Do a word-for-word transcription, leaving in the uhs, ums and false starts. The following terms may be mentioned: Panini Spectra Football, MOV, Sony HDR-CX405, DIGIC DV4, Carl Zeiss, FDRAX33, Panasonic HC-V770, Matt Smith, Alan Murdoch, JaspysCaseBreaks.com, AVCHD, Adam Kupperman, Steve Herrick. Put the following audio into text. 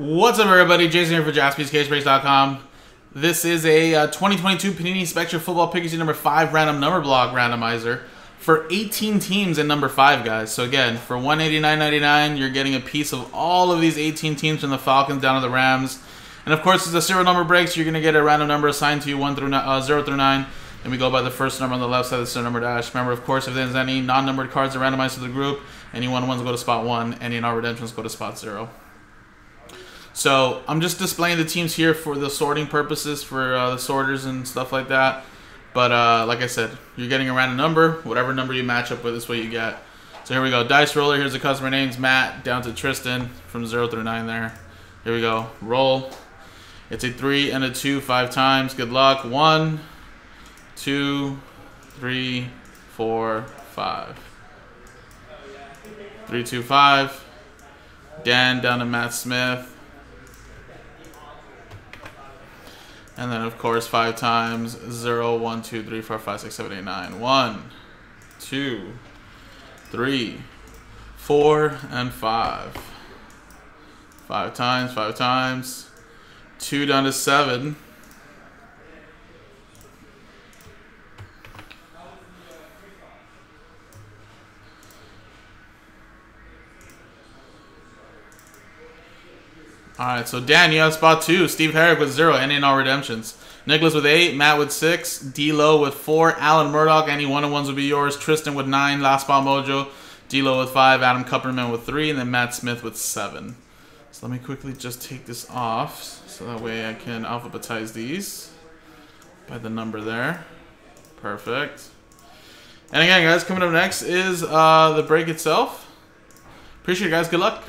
What's up, everybody? Jason here for Jaspys Case Breaks dot com. This is a uh, twenty twenty-two Panini Spectra Football Pickers Number five Random Number Block Randomizer for eighteen teams in Number five, guys. So again, for one eighty-nine ninety-nine, you're getting a piece of all of these eighteen teams from the Falcons down to the Rams. And of course, as the serial number breaks, you're going to get a random number assigned to you one through uh, zero through nine. And we go by the first number on the left side of the serial number dash. Remember, of course, if there's any non-numbered cards that randomize to the group, any one-ones go to spot one, any non-redemptions go to spot zero. So I'm just displaying the teams here for the sorting purposes, for uh, the sorters and stuff like that. But uh, like I said, you're getting a random number. Whatever number you match up with is what you get. So here we go. Dice roller. Here's the customer names. Matt down to Tristan from zero through nine there. Here we go. Roll. It's a three and a two five times. Good luck. One, two, three, four, five. Three, two, five. Dan down to Matt Smith. And then, of course, five times, zero, one, two, three, four, five, six, seven, eight, nine. One, two, three, four, and five. Five times, five times, two down to seven. Alright, so Dan, you have spot two. Steve Herrick with zero, any and all redemptions. Nicholas with eight, Matt with six, D-Lo with four, Alan Murdoch, any one-on-ones will be yours. Tristan with nine, Last Spot Mojo, D-Lo with five, Adam Kupperman with three, and then Matt Smith with seven. So let me quickly just take this off, so that way I can alphabetize these by the number there. Perfect. And again, guys, coming up next is uh, the break itself. Appreciate it, guys. Good luck.